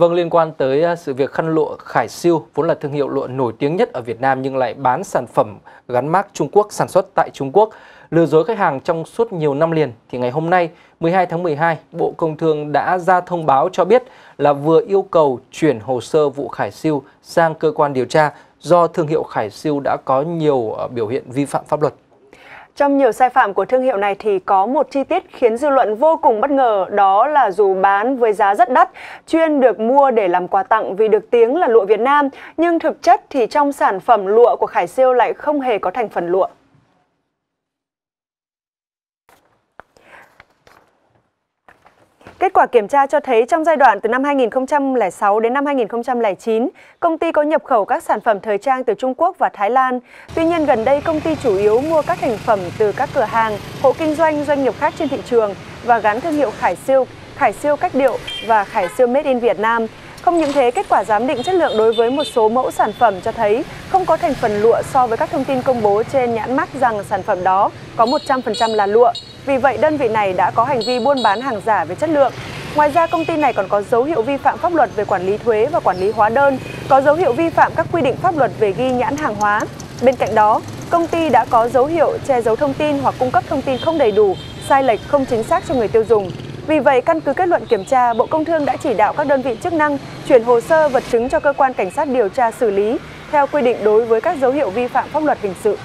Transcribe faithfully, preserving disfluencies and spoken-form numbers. Vâng, liên quan tới sự việc khăn lụa Khải Siêu, vốn là thương hiệu lụa nổi tiếng nhất ở Việt Nam nhưng lại bán sản phẩm gắn mác Trung Quốc, sản xuất tại Trung Quốc, lừa dối khách hàng trong suốt nhiều năm liền, thì ngày hôm nay mười hai tháng mười hai, Bộ Công Thương đã ra thông báo cho biết là vừa yêu cầu chuyển hồ sơ vụ Khải Siêu sang cơ quan điều tra do thương hiệu Khải Siêu đã có nhiều biểu hiện vi phạm pháp luật. Trong nhiều sai phạm của thương hiệu này thì có một chi tiết khiến dư luận vô cùng bất ngờ, đó là dù bán với giá rất đắt, chuyên được mua để làm quà tặng vì được tiếng là lụa Việt Nam, nhưng thực chất thì trong sản phẩm lụa của Khải Siêu lại không hề có thành phần lụa. Kết quả kiểm tra cho thấy trong giai đoạn từ năm hai nghìn không trăm lẻ sáu đến năm hai nghìn không trăm lẻ chín, công ty có nhập khẩu các sản phẩm thời trang từ Trung Quốc và Thái Lan. Tuy nhiên, gần đây công ty chủ yếu mua các thành phẩm từ các cửa hàng, hộ kinh doanh, doanh nghiệp khác trên thị trường và gắn thương hiệu Khải Siêu, Khải Siêu Cách Điệu và Khải Siêu Made in Việt Nam. Không những thế, kết quả giám định chất lượng đối với một số mẫu sản phẩm cho thấy không có thành phần lụa so với các thông tin công bố trên nhãn mác rằng sản phẩm đó có một trăm phần trăm là lụa. Vì vậy, đơn vị này đã có hành vi buôn bán hàng giả về chất lượng. Ngoài ra, công ty này còn có dấu hiệu vi phạm pháp luật về quản lý thuế và quản lý hóa đơn, có dấu hiệu vi phạm các quy định pháp luật về ghi nhãn hàng hóa. Bên cạnh đó, công ty đã có dấu hiệu che giấu thông tin hoặc cung cấp thông tin không đầy đủ, sai lệch, không chính xác cho người tiêu dùng. Vì vậy, căn cứ kết luận kiểm tra, Bộ Công Thương đã chỉ đạo các đơn vị chức năng chuyển hồ sơ vật chứng cho cơ quan cảnh sát điều tra xử lý theo quy định đối với các dấu hiệu vi phạm pháp luật hình sự.